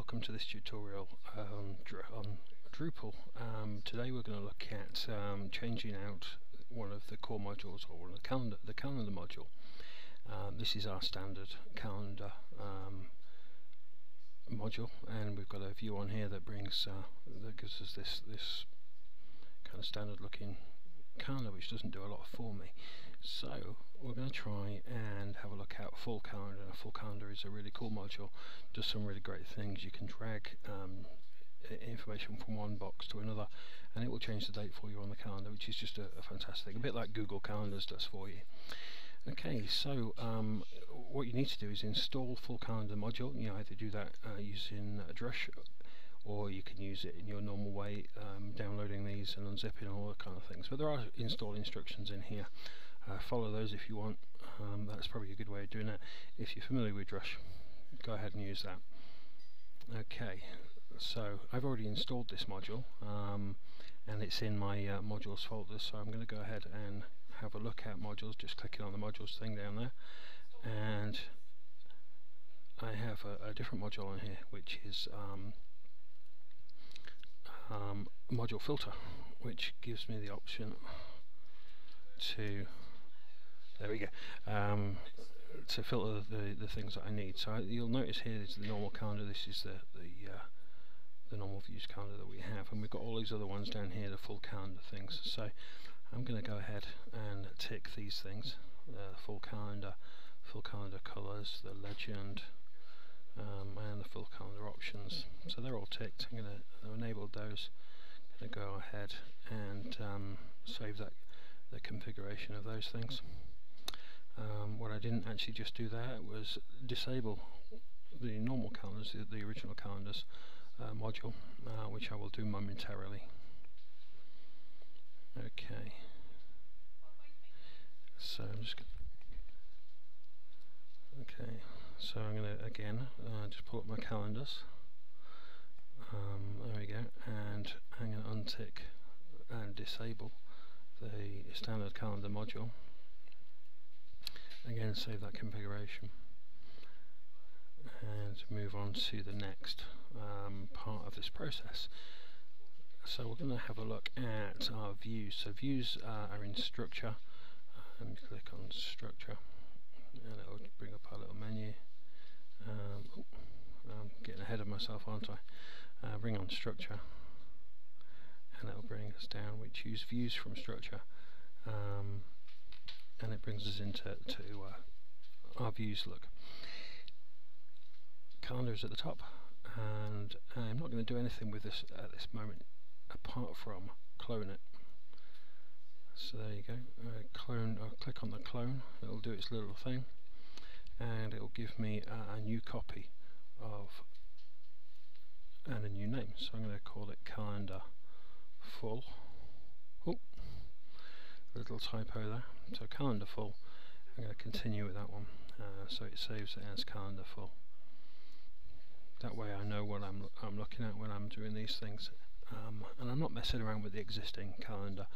Welcome to this tutorial on Drupal. Today we're going to look at changing out one of the core modules, or one of the calendar module. This is our standard calendar module, and we've got a view on here that brings that gives us this kind of standard looking calendar, which doesn't do a lot for me. So we're going to try and have a look at Full Calendar. Full Calendar is a really cool module, does some really great things. You can drag information from one box to another and it will change the date for you on the calendar, which is just a fantastic, a bit like Google Calendars does for you. Okay, so what you need to do is install Full Calendar module. You either do that using Drush, or you can use it in your normal way, downloading these and unzipping all that kind of things. But there are install instructions in here. Follow those if you want. That's probably a good way of doing it. If you're familiar with Drush, go ahead and use that. Okay, so I've already installed this module, and it's in my modules folder, so I'm going to go ahead and have a look at modules, just clicking on the modules thing down there. And I have a different module on here, which is module filter, which gives me the option to, there we go, to filter the things that I need. So you'll notice here is the normal calendar. This is the normal views calendar that we have, and we've got all these other ones down here, the full calendar things. So I'm going to go ahead and tick these things: the full calendar colors, the legend, and the full calendar options. So they're all ticked. I'm going to enable those. I'm going to go ahead and save that. The configuration of those things. What I didn't actually just do there was disable the normal calendars, the original calendars module, which I will do momentarily. Okay, so I'm just I'm going to again just pull up my calendars. There we go, and I'm going to untick and disable the standard calendar module. Again, save that configuration and move on to the next part of this process. So we're going to have a look at our views. So views are in structure. And click on structure and it will bring up our little menu. I'm getting ahead of myself, aren't I? Bring on structure. And that will bring us down. We choose views from structure, and it brings us into our views look. Calendar is at the top, and I'm not going to do anything with this at this moment apart from clone it. So there you go. Clone. I'll click on the clone. It'll do its little thing, and it'll give me a new copy of and a new name. So I'm going to call it Calendar Full. Oh, little typo there. So Calendar Full. I'm going to continue with that one. So it saves it as Calendar Full. That way I know what I'm looking at when I'm doing these things, and I'm not messing around with the existing calendar.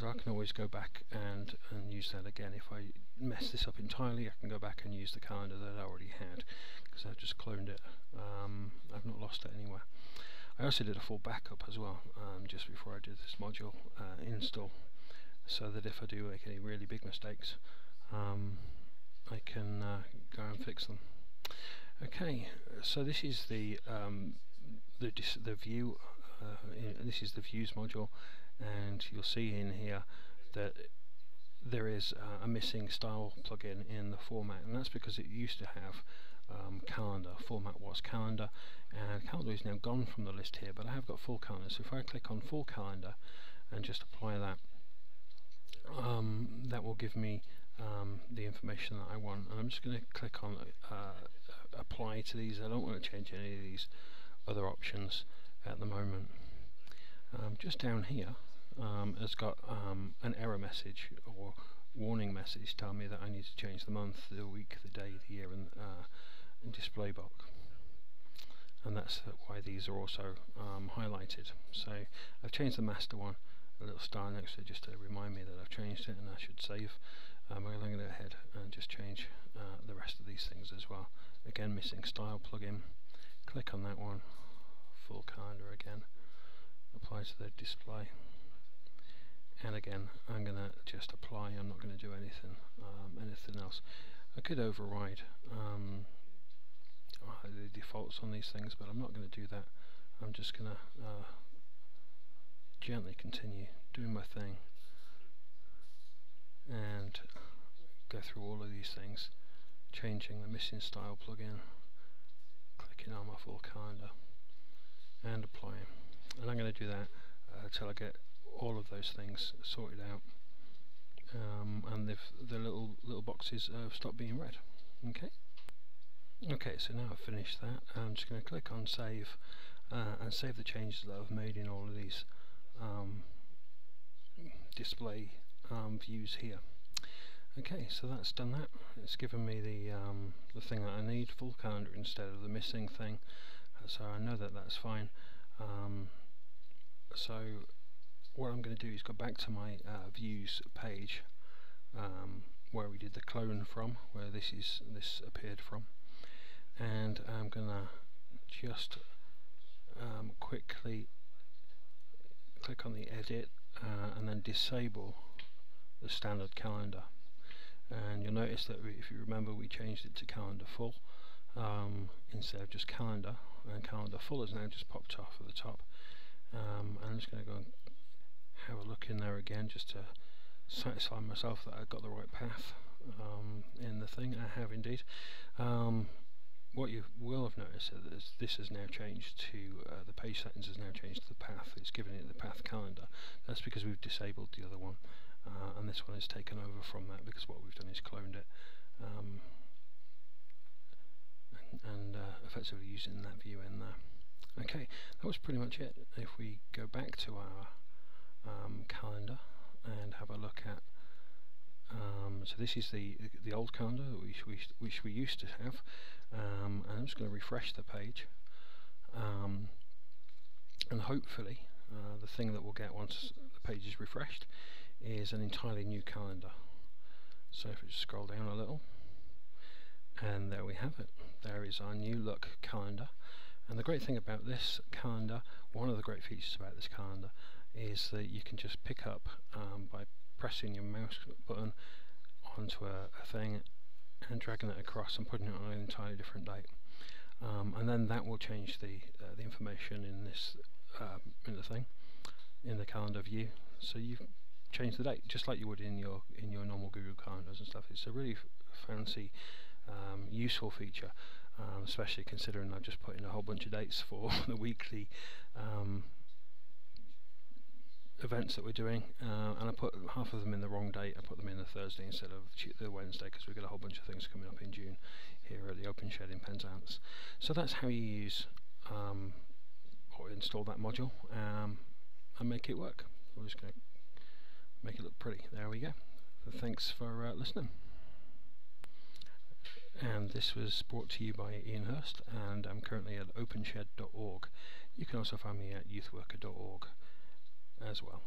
So I can always go back and use that again. If I mess this up entirely, I can go back and use the calendar that I already had, because I've just cloned it. I've not lost it anywhere. I also did a full backup as well, just before I did this module install, so that if I do make any really big mistakes, I can go and fix them. Okay, so this is the view. This is the views module, and you'll see in here that there is a missing style plugin in the format, and that's because it used to have. Calendar format was calendar, and calendar is now gone from the list here, but I have got full calendar. So if I click on full calendar and just apply that, that will give me the information that I want. And I'm just going to click on apply to these. I don't want to change any of these other options at the moment. Just down here it's got an error message or warning message telling me that I need to change the month, the week, the day, the year, and display box, and that's why these are also highlighted. So I've changed the master one, a little star next to it just to remind me that I've changed it, and I should save. I'm going to go ahead and just change the rest of these things as well. Again, missing style plugin, click on that one, full calendar again, apply to the display, and again I'm going to just apply. I'm not going to do anything anything else. I could override the defaults on these things, but I'm not going to do that. I'm just going to gently continue doing my thing and go through all of these things, changing the missing style plugin, clicking on my full calendar and applying. And I'm going to do that until I get all of those things sorted out, and the little boxes stop being red. Okay, so now I've finished that. I'm just going to click on save and save the changes that I've made in all of these display views here. Okay, so that's done that. It's given me the thing that I need, full calendar instead of the missing thing, so I know that that's fine. So what I'm going to do is go back to my views page where we did the clone from, where this appeared from, and I'm going to just quickly click on the edit and then disable the standard calendar. And you'll notice that if you remember, we changed it to calendar full instead of just calendar, and calendar full has now just popped off at the top. I'm just going to go and have a look in there again just to satisfy myself that I've got the right path in the thing. I have indeed. What you will have noticed is this has now changed to the page settings has now changed to the path. It's given it the path calendar. That's because we've disabled the other one, and this one is taken over from that because what we've done is cloned it and effectively using that view in there. Okay, that was pretty much it. If we go back to our calendar and have a look at so this is the old calendar which we used to have, and I'm just going to refresh the page, and hopefully the thing that we'll get once the page is refreshed is an entirely new calendar. So if we just scroll down a little, and there we have it. There is our new look calendar. And the great thing about this calendar, one of the great features about this calendar, is that you can just pick up by pressing your mouse button onto a thing and dragging it across and putting it on an entirely different date, and then that will change the information in this in the thing, in the calendar view. So you change the date just like you would in your normal Google Calendars and stuff. It's a really fancy, useful feature, especially considering I've just put in a whole bunch of dates for the weekly events that we're doing, and I put half of them in the wrong date. I put them in the Thursday instead of the Wednesday because we've got a whole bunch of things coming up in June here at the Open Shed in Penzance. So that's how you use or install that module and make it work. We're just going to make it look pretty. There we go. So thanks for listening. And this was brought to you by Ian Hurst, and I'm currently at openshed.org. You can also find me at youthworker.org as well.